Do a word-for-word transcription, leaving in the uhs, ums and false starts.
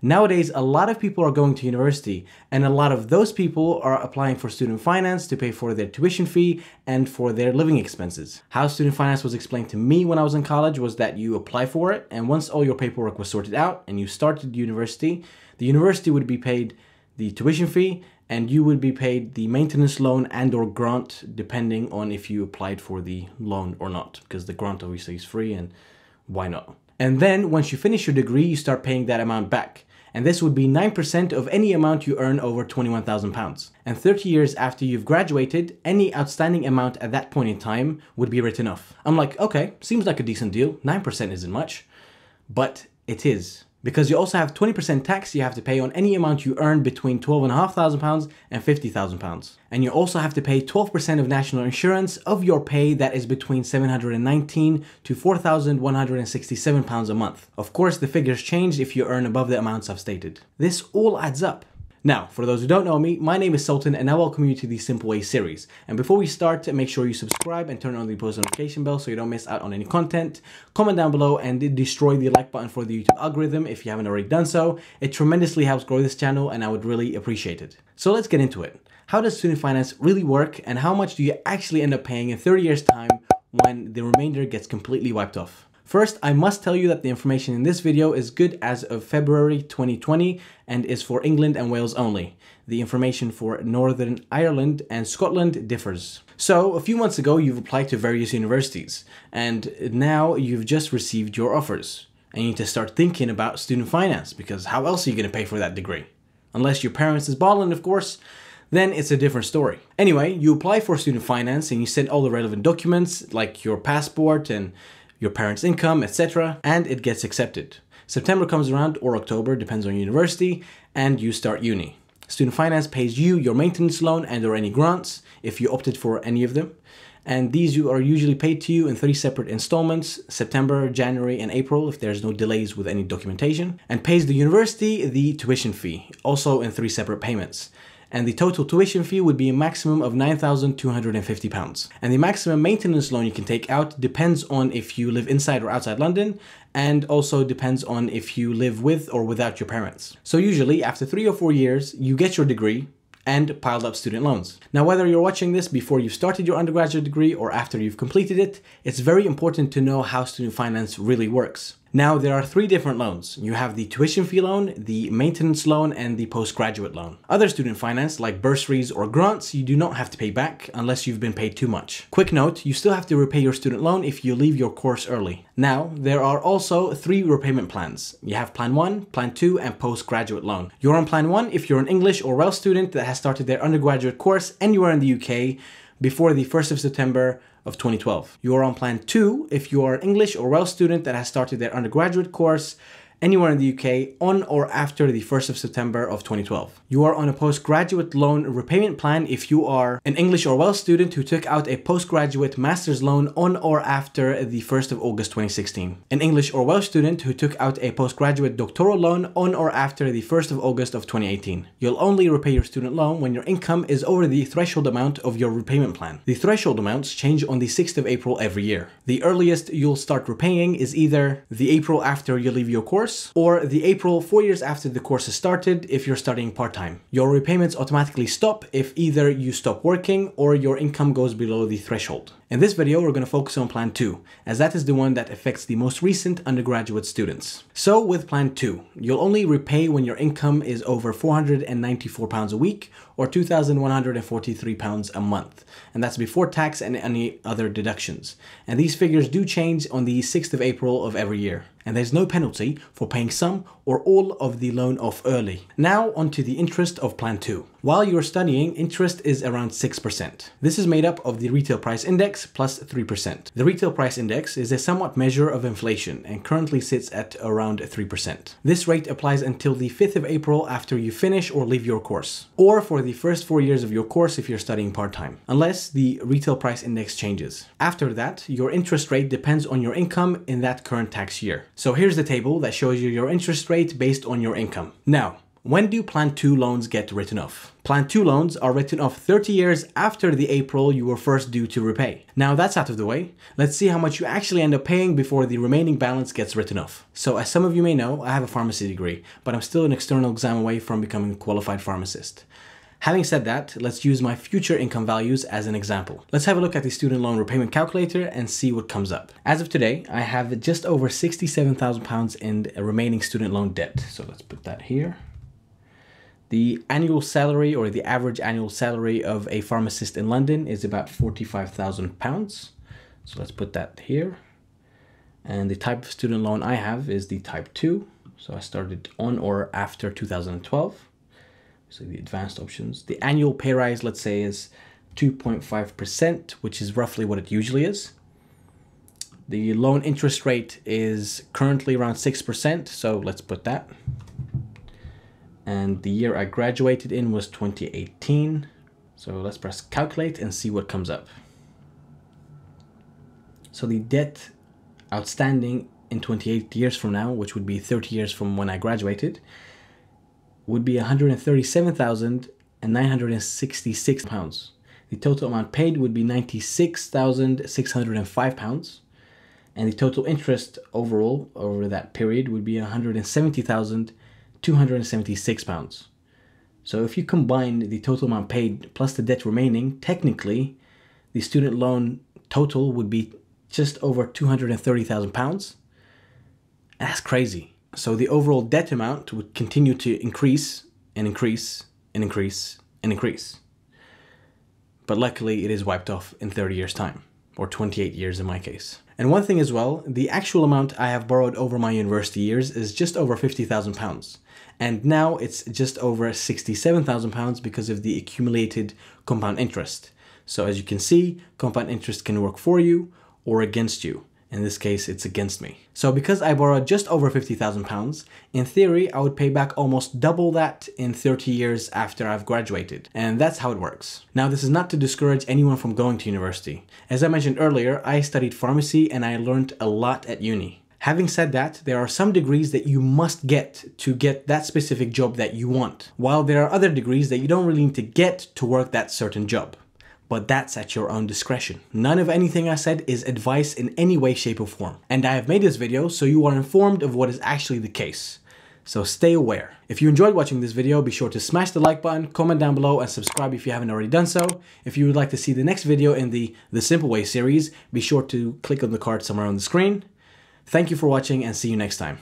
Nowadays, a lot of people are going to university, and a lot of those people are applying for student finance to pay for their tuition fee and for their living expenses. How student finance was explained to me when I was in college was that you apply for it, and once all your paperwork was sorted out and you started university, the university would be paid the tuition fee, and you would be paid the maintenance loan and or grant, depending on if you applied for the loan or not, because the grant obviously is free, and why not? And then once you finish your degree, you start paying that amount back. And this would be nine percent of any amount you earn over twenty-one thousand pounds. And thirty years after you've graduated, any outstanding amount at that point in time would be written off. I'm like, okay, seems like a decent deal. nine percent isn't much, but it is. Because you also have twenty percent tax you have to pay on any amount you earn between twelve thousand five hundred pounds and fifty thousand pounds. And you also have to pay twelve percent of national insurance of your pay that is between seven hundred nineteen to four thousand one hundred sixty-seven pounds a month. Of course, the figures change if you earn above the amounts I've stated. This all adds up. Now, for those who don't know me, my name is Sultan and I welcome you to the Simple Ways series. And before we start, make sure you subscribe and turn on the post notification bell so you don't miss out on any content. Comment down below and destroy the like button for the YouTube algorithm if you haven't already done so. It tremendously helps grow this channel and I would really appreciate it. So let's get into it. How does student finance really work, and how much do you actually end up paying in thirty years time when the remainder gets completely wiped off? First, I must tell you that the information in this video is good as of February twenty twenty and is for England and Wales only. The information for Northern Ireland and Scotland differs. So, a few months ago you've applied to various universities, and now you've just received your offers. And you need to start thinking about student finance, because how else are you going to pay for that degree? Unless your parents is balling, of course. Then it's a different story. Anyway, you apply for student finance and you send all the relevant documents like your passport and your parents' income, et cetera, and it gets accepted. September comes around, or October, depends on university, and you start uni. Student finance pays you your maintenance loan and or any grants, if you opted for any of them, and these are usually paid to you in three separate installments, September, January, and April, if there's no delays with any documentation, and pays the university the tuition fee, also in three separate payments. And the total tuition fee would be a maximum of nine thousand two hundred fifty pounds. And the maximum maintenance loan you can take out depends on if you live inside or outside London, and also depends on if you live with or without your parents. So usually after three or four years, you get your degree and piled up student loans. Now, whether you're watching this before you've started your undergraduate degree or after you've completed it, it's very important to know how student finance really works. Now, there are three different loans. You have the tuition fee loan, the maintenance loan, and the postgraduate loan. Other student finance, like bursaries or grants, you do not have to pay back unless you've been paid too much. Quick note, you still have to repay your student loan if you leave your course early. Now, there are also three repayment plans. You have plan one, plan two, and postgraduate loan. You're on plan one if you're an English or Welsh student that has started their undergraduate course anywhere in the U K before the first of September of twenty twelve. You are on plan two if you are an English or Welsh student that has started their undergraduate course anywhere in the U K on or after the first of September of twenty twelve. You are on a postgraduate loan repayment plan if you are an English or Welsh student who took out a postgraduate master's loan on or after the first of August twenty sixteen. An English or Welsh student who took out a postgraduate doctoral loan on or after the first of August of twenty eighteen. You'll only repay your student loan when your income is over the threshold amount of your repayment plan. The threshold amounts change on the sixth of April every year. The earliest you'll start repaying is either the April after you leave your course, or the April four years after the course is started if you're studying part-time. Your repayments automatically stop if either you stop working or your income goes below the threshold. In this video, we're going to focus on plan two, as that is the one that affects the most recent undergraduate students. So with plan two, you'll only repay when your income is over four hundred ninety-four pounds a week or two thousand one hundred forty-three pounds a month, and that's before tax and any other deductions. And these figures do change on the sixth of April of every year. And there's no penalty for paying some or all of the loan off early. Now onto the interest of plan two. While you're studying, interest is around six percent. This is made up of the retail price index plus three percent. The retail price index is a somewhat measure of inflation and currently sits at around three percent. This rate applies until the fifth of April after you finish or leave your course, or for the first four years of your course if you're studying part-time, unless the retail price index changes. After that, your interest rate depends on your income in that current tax year. So here's the table that shows you your interest rate based on your income. Now, When do Plan two loans get written off? Plan two loans are written off thirty years after the April you were first due to repay. Now that's out of the way, let's see how much you actually end up paying before the remaining balance gets written off. So as some of you may know, I have a pharmacy degree, but I'm still an external exam away from becoming a qualified pharmacist. Having said that, let's use my future income values as an example. Let's have a look at the student loan repayment calculator and see what comes up. As of today, I have just over sixty-seven thousand pounds in remaining student loan debt. So let's put that here. The annual salary, or the average annual salary of a pharmacist in London, is about forty-five thousand pounds. So let's put that here. And the type of student loan I have is the type two. So I started on or after two thousand twelve. So the advanced options. The annual pay rise, let's say, is two point five percent, which is roughly what it usually is. The loan interest rate is currently around six percent, so let's put that. And the year I graduated in was twenty eighteen. So let's press calculate and see what comes up. So the debt outstanding in twenty-eight years from now, which would be thirty years from when I graduated, would be one hundred thirty-seven thousand nine hundred sixty-six pounds. The total amount paid would be ninety-six thousand six hundred five pounds. And the total interest overall over that period would be one hundred seventy thousand two hundred seventy-six pounds. So if you combine the total amount paid plus the debt remaining, technically the student loan total would be just over two hundred thirty thousand pounds. That's crazy. So the overall debt amount would continue to increase and increase and increase and increase. But luckily it is wiped off in thirty years time, or twenty-eight years in my case. And one thing as well, the actual amount I have borrowed over my university years is just over fifty thousand pounds. And now it's just over sixty-seven thousand pounds because of the accumulated compound interest. So as you can see, compound interest can work for you or against you. In this case, it's against me. So because I borrowed just over fifty thousand pounds, in theory, I would pay back almost double that in thirty years after I've graduated. And that's how it works. Now, this is not to discourage anyone from going to university. As I mentioned earlier, I studied pharmacy and I learned a lot at uni. Having said that, there are some degrees that you must get to get that specific job that you want, while there are other degrees that you don't really need to get to work that certain job. But that's at your own discretion. None of anything I said is advice in any way, shape, or form. And I have made this video so you are informed of what is actually the case. So stay aware. If you enjoyed watching this video, be sure to smash the like button, comment down below, and subscribe if you haven't already done so. If you would like to see the next video in the The Simple Way series, be sure to click on the card somewhere on the screen. Thank you for watching and see you next time.